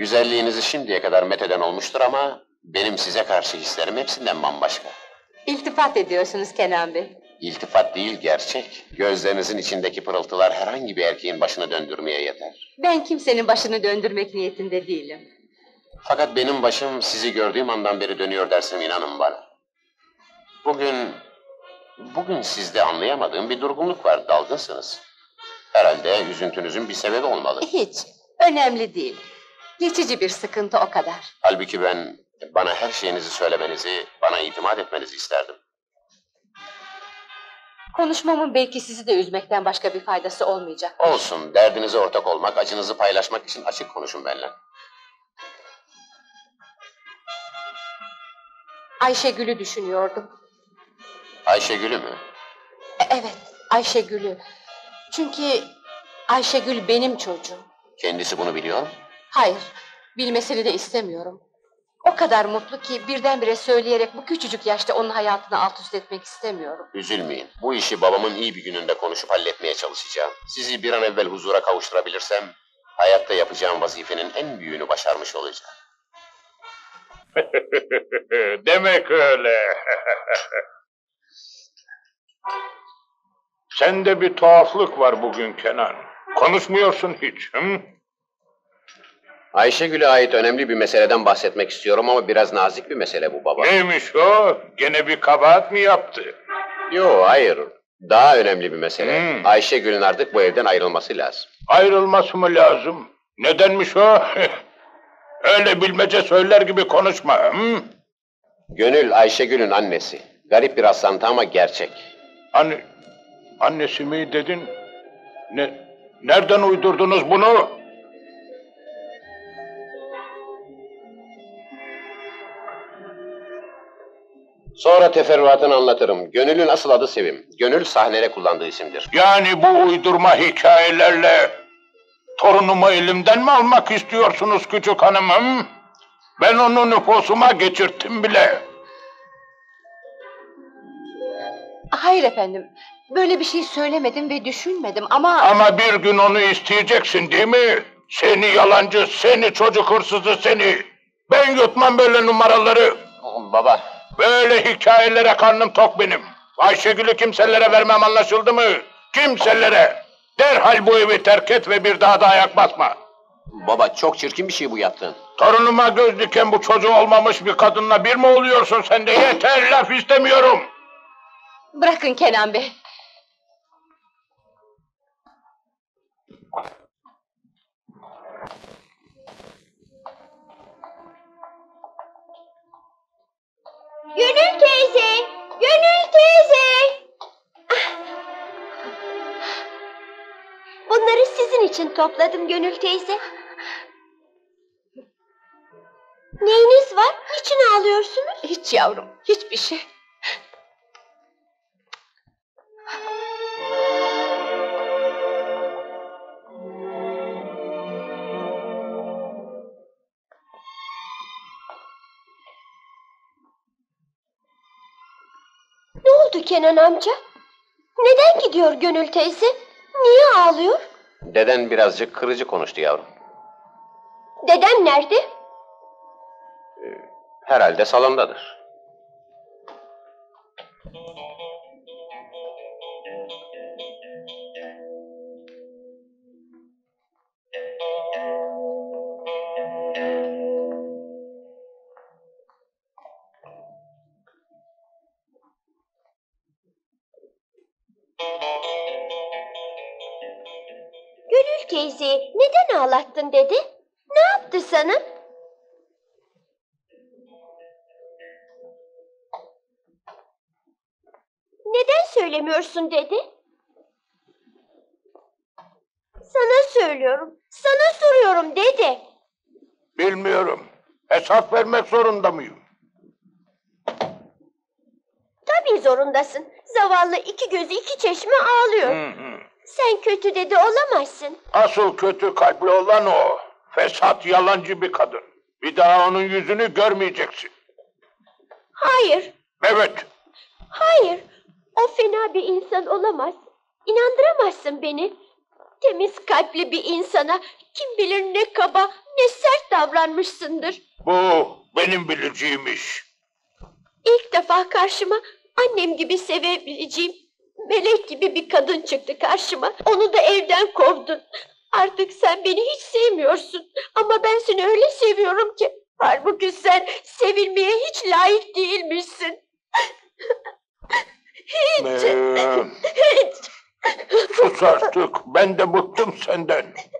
Güzelliğinizi şimdiye kadar metheden olmuştur ama benim size karşı hislerim hepsinden bambaşka. İltifat ediyorsunuz Kenan Bey. İltifat değil, gerçek. Gözlerinizin içindeki pırıltılar herhangi bir erkeğin başını döndürmeye yeter. Ben kimsenin başını döndürmek niyetinde değilim. Fakat benim başım sizi gördüğüm andan beri dönüyor dersem inanın bana. Bugün sizde anlayamadığım bir durgunluk var, dalgınsınız. Herhalde üzüntünüzün bir sebebi olmalı. Hiç, önemli değil. Geçici bir sıkıntı o kadar. Halbuki ben, bana her şeyinizi söylemenizi, bana itimat etmenizi isterdim. Konuşmamın belki sizi de üzmekten başka bir faydası olmayacak. Olsun, derdinize ortak olmak, acınızı paylaşmak için açık konuşun benimle. Ayşegül'ü düşünüyordum. Ayşegül'ü mü? Evet, Ayşegül'ü. Çünkü Ayşegül benim çocuğum. Kendisi bunu biliyor mu? Hayır, bilmesini de istemiyorum. O kadar mutlu ki birdenbire söyleyerek bu küçücük yaşta onun hayatını alt üst etmek istemiyorum. Üzülmeyin, bu işi babamın iyi bir gününde konuşup halletmeye çalışacağım. Sizi bir an evvel huzura kavuşturabilirsem, hayatta yapacağım vazifenin en büyüğünü başarmış olacağım. Demek öyle. Sende bir tuhaflık var bugün Kenan. Konuşmuyorsun hiç. Hı? Ayşegül'e ait önemli bir meseleden bahsetmek istiyorum ama biraz nazik bir mesele bu baba. Neymiş o? Gene bir kabahat mı yaptı? Yo, hayır. Daha önemli bir mesele. Ayşegül'ün artık bu evden ayrılması lazım. Ayrılması mı lazım? Nedenmiş o? Öyle bilmece söyler gibi konuşma. Hı? Gönül Ayşegül'ün annesi. Garip bir rastlantı ama gerçek. Annesi mi dedin? Nereden uydurdunuz bunu? Sonra teferruatını anlatırım. Gönül'ün asıl adı Sevim. Gönül sahnede kullandığı isimdir. Yani bu uydurma hikayelerle torunumu elimden mi almak istiyorsunuz küçük hanımım? Ben onu nüfusuma geçirttim bile. Hayır efendim. Böyle bir şey söylemedim ve düşünmedim ama... Ama bir gün onu isteyeceksin değil mi? Seni yalancı, seni çocuk hırsızı seni. Ben yutmam böyle numaraları. Oğlum baba. Böyle hikayelere karnım tok benim. Ayşegül'ü kimselere vermem, anlaşıldı mı? Kimselere! Derhal bu evi terk et ve bir daha da ayak basma. Baba çok çirkin bir şey bu yaptığın. Torunuma göz diken bu çocuğu olmamış bir kadınla bir mi oluyorsun sen de? Yeter, laf istemiyorum. Bırakın Kenan Bey. Gönül teyze! Gönül teyze! Bunları sizin için topladım Gönül teyze. Neyiniz var? Niçin ağlıyorsunuz? Hiç yavrum, hiçbir şey. Kenan amca, neden gidiyor Gönül teyze? Niye ağlıyor? Deden birazcık kırıcı konuştu yavrum. Deden nerede? Herhalde salondadır. Neden ağlattın dede? Ne yaptı sana? Neden söylemiyorsun dede? Sana söylüyorum, sana soruyorum dede. Bilmiyorum. Hesap vermek zorunda mıyım? Tabii zorundasın. Zavallı iki gözü iki çeşme ağlıyor. Sen kötü dede olamazsın. Asıl kötü kalpli olan o. Fesat, yalancı bir kadın. Bir daha onun yüzünü görmeyeceksin. Hayır. Evet. Hayır. O fena bir insan olamaz. İnandıramazsın beni. temiz kalpli bir insana kim bilir ne kaba, ne sert davranmışsındır. Bu benim bileceğim iş. İlk defa karşıma annem gibi sevebileceğim melek gibi bir kadın çıktı karşıma. Onu da evden kovdun. Artık sen beni hiç sevmiyorsun ama ben seni öyle seviyorum ki. Halbuki sen sevilmeye hiç layık değilmişsin. Hiç. Sus artık, ben de bıktım senden.